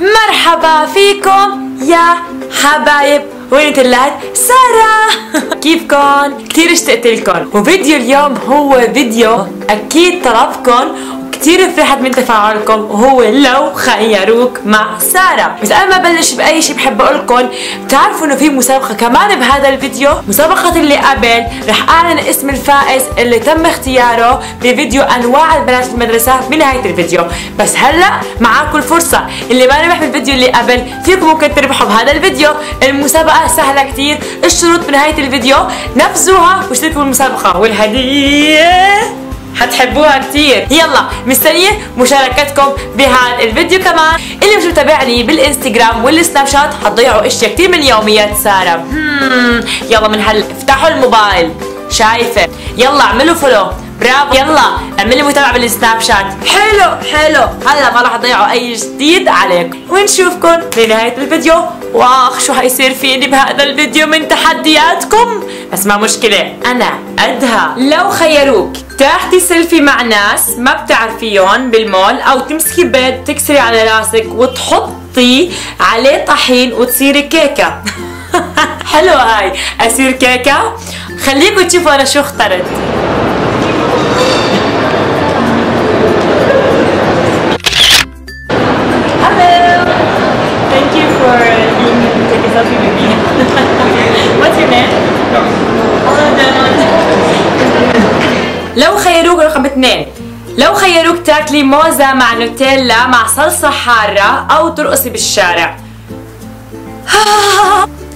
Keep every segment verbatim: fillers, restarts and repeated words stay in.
مرحبا فيكم يا حبايب ونوتيلات سارة. كيفكن؟ كتير اشتقت لكم، وفيديو اليوم هو فيديو اكيد طلبكم وكتير فرحت من تفاعلكم، وهو لو خيروك مع سارة. بس قبل ما بلش باي شيء بحب اقول لكم بتعرفوا انه في مسابقة كمان بهذا الفيديو. مسابقة اللي قبل رح اعلن اسم الفائز اللي تم اختياره بفيديو انواع البنات في المدرسة بنهاية الفيديو، بس هلا معاكم الفرصة، اللي ما ربح بالفيديو اللي قبل فيكم ممكن تربحوا بهذا الفيديو. المسابقة سهلة كتير، الشروط بنهاية الفيديو، نفذوها واشتركوا بالمسابقة والهدية هتحبوها كتير. يلا مستنيين مشاركتكم بهذا الفيديو. كمان اللي مش متابعني بالانستغرام والسناب شات حتضيعوا اشياء كتير من يوميات سارة. هممم يلا من هلا افتحوا الموبايل، شايفه؟ يلا اعملوا فولو، برافو. يلا اعملي متابعة بالسناب شات. حلو حلو، هلا ما راح تضيعوا اي جديد عليكم، ونشوفكم لنهاية الفيديو. واخ شو حيصير فيني بهذا الفيديو من تحدياتكم، بس ما مشكلة انا قدها. لو خيروك تاخدي سيلفي مع ناس ما بتعرفيهم بالمول، او تمسكي بيض تكسري على راسك وتحطي عليه طحين وتصيري كيكة. حلو، هاي اصير كيكة. خليكم تشوفوا انا شو اخترت. لو خيروك رقم اثنين، لو خيروك تاكلي موزة مع نوتيلا مع صلصة حارة، أو ترقصي بالشارع.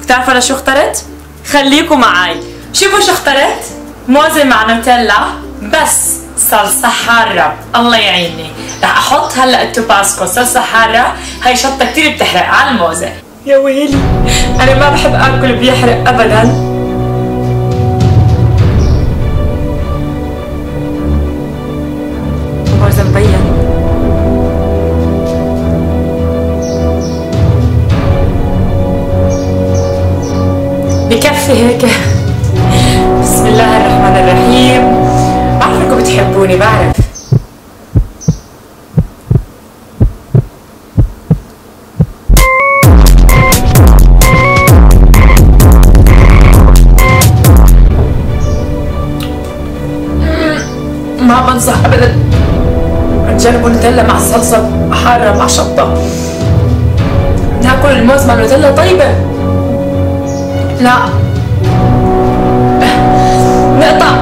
بتعرفوا أنا شو اخترت؟ خليكوا معي. شوفوا شو اخترت؟ موزة مع نوتيلا بس صلصة حارة. الله يعيني، رح أحط هلا التوباسكو صلصة حارة، هاي شطة كتير بتحرق على الموزة. يا ويلي، أنا ما بحب آكل بيحرق أبداً. بكفي هيك. بسم الله الرحمن الرحيم. بعرف انكم بتحبوني، بعرف. ما بنصح ابدا تجربوا نوتيلا مع صلصه حاره مع شطه. ناكل الموز مع نوتيلا طيبه. لا نقطع.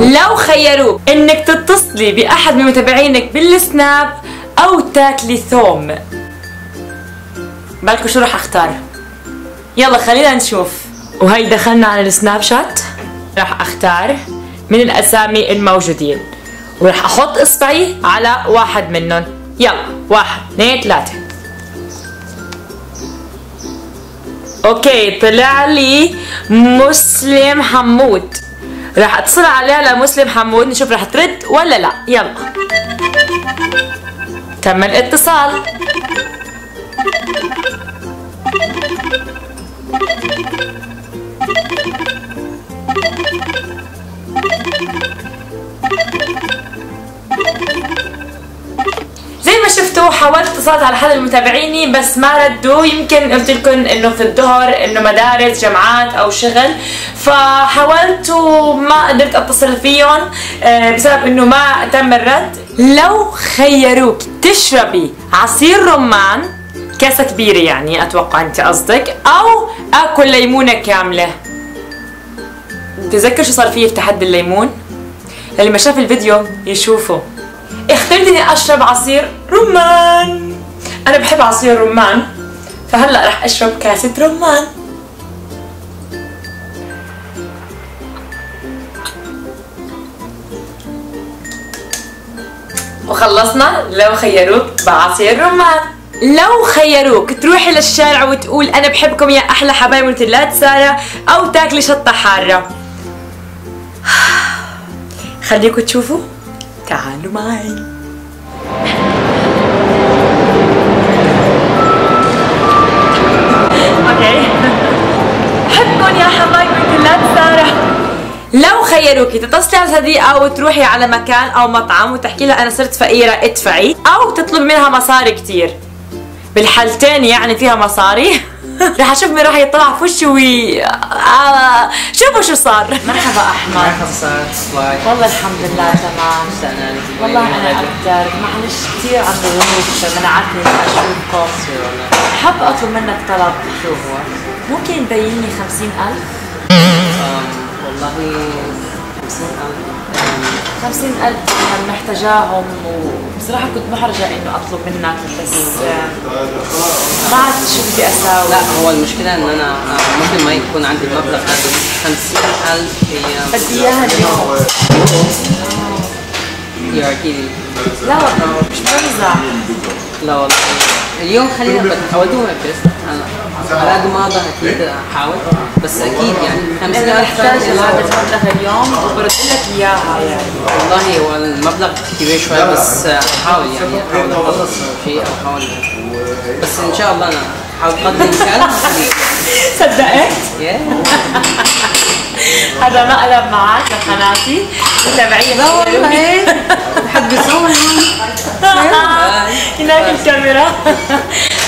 لو خيروك انك تتصلي باحد من متابعينك بالسناب، او تاكلي ثوم. بالكم شو رح اختار؟ يلا خلينا نشوف. وهي دخلنا على السناب شات. رح اختار من الاسامي الموجودين، ورح احط اصبعي على واحد منهم. يلا واحد اثنين ثلاثة. اوكي طلع لي مسلم حمود، راح اتصل عليها لمسلم حمود نشوف راح ترد ولا لا. يلا تم الاتصال. شفتوا حاولت اتصلت على حدا من متابعيني بس ما ردوا، يمكن قلت لكم انه في الظهر انه مدارس جامعات او شغل، فحاولت وما قدرت اتصل فيهم بسبب انه ما تم الرد. لو خيروك تشربي عصير رمان كاسه كبيره، يعني اتوقع انت قصدك، او اكل ليمونه كامله. بتذكر شو صار فيي في تحدي الليمون؟ اللي ما شاف الفيديو يشوفه. اخترت اني اشرب عصير رمان، انا بحب عصير رمان، فهلا رح اشرب كاسة رمان. وخلصنا لو خيروك بعصير رمان. لو خيروك تروحي للشارع وتقول انا بحبكم يا احلى حبايب ونوتيلات سارة، او تاكلي شطة حارة. خليكم تشوفوا، تعالوا معي. اوكي بحبكم يا حبايب ونوتيلات سارة. لو خيروكي تتصلي على صديقة وتروحي على مكان او مطعم وتحكي لها انا صرت فقيرة ادفعي، او تطلب منها مصاري كتير. بالحالتين يعني فيها مصاري. راح اشوفني راح يطلع في وشي وي آه. شوفوا شو صار. مرحبا احمد. مرحبا صار. والله الحمد لله تمام. والله انا اقدر، معلش كثير عن ظروف منعتني اشوفكم. حاب اطلب منك طلب. شو هو؟ ممكن تبين لي خمسين ألف؟ والله خمسين ألف خمسين ألف محتاجاهم، وبصراحة كنت محرجة إنه أطلب منك، بس ما عرفت شو بدي أساوي. لا هو المشكلة إن أنا ممكن ما يكون عندي المبلغ هذا. خمسين ألف هي بدي إياها اليوم. يو آر كيدينج. لا والله مش بمزح. لا والله اليوم خلينا أودوها بس على قد ما أقدر أكيد أحاول، بس أكيد يعني خمسين ألف محتاج هذا المبلغ اليوم وبرد لك إياها يعني. والله هو المبلغ كبير شوية بس أحاول يعني أحاول أخلص شيء أو أحاول، بس إن شاء الله أنا أحاول قدر الإمكان. صدقت؟ هذا مقلب معك لقناتي تبعية. لا والله محبسوني هناك الكاميرا.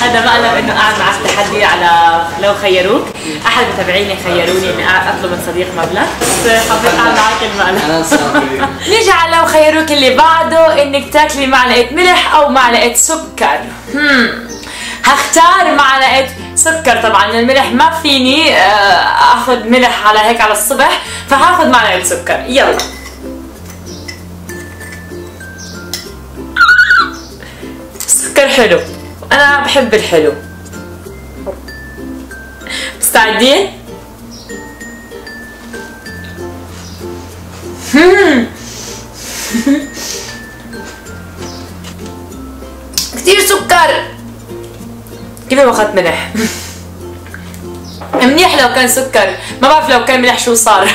هذا مقلب انه قاعد معك تحدي على لو خيروك، احد متابعيني خيروني اني اطلب من صديق مبلغ، بس حبيت اقعد معك المقلب. نيجي على لو خيروك اللي بعده، انك تاكلي معلقه ملح او معلقه سكر. هم هختار معلقه سكر، طبعا الملح ما فيني اخذ ملح على هيك على الصبح، فهاخذ معلقه سكر. يلا سكر حلو، انا بحب الحلو. مستعدين؟ كثير سكر. كيف ما اخذت ملح؟ منيح لو كان سكر، ما بعرف لو كان ملح شو صار.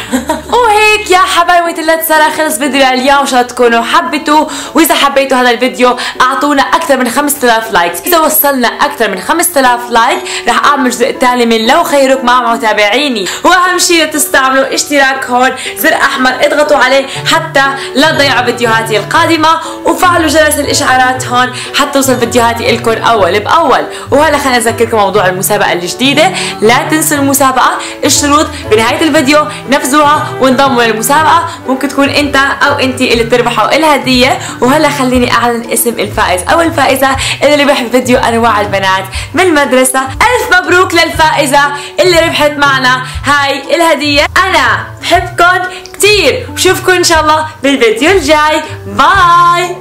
وهيك يا حبايبي نوتيلات سارة خلص فيديو لليوم، ان شاء الله تكونوا حبيتوه، واذا حبيتوا هذا الفيديو اعطونا اكثر من خمسة آلاف لايك، اذا وصلنا اكثر من خمسة آلاف لايك راح اعمل جزء ثاني من لو خيروك مع متابعيني، واهم شيء تستعملوا اشتراك هون زر احمر اضغطوا عليه حتى لا تضيعوا فيديوهاتي القادمه، وفعلوا جرس الاشعارات هون حتى توصل فيديوهاتي لكم اول باول. وهلا خليني اذكركم موضوع المسابقه الجديده، لا تنسوا المسابقه، الشروط بنهايه الفيديو نفذوها وانضموا للمسابقه، ممكن تكون انت او انتي اللي تربحوا الهديه. وهلا خليني اعلن اسم الفائز او الفائزه اللي ربح فيديو انواع البنات من المدرسه. الف مبروك للفائزه اللي ربحت معنا هاي الهديه، انا بحبكم كثير وشوفكم ان شاء الله بالفيديو الجاي. باي.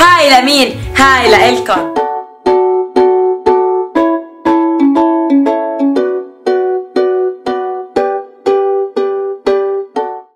هاي لمين؟ هاي لإلكم.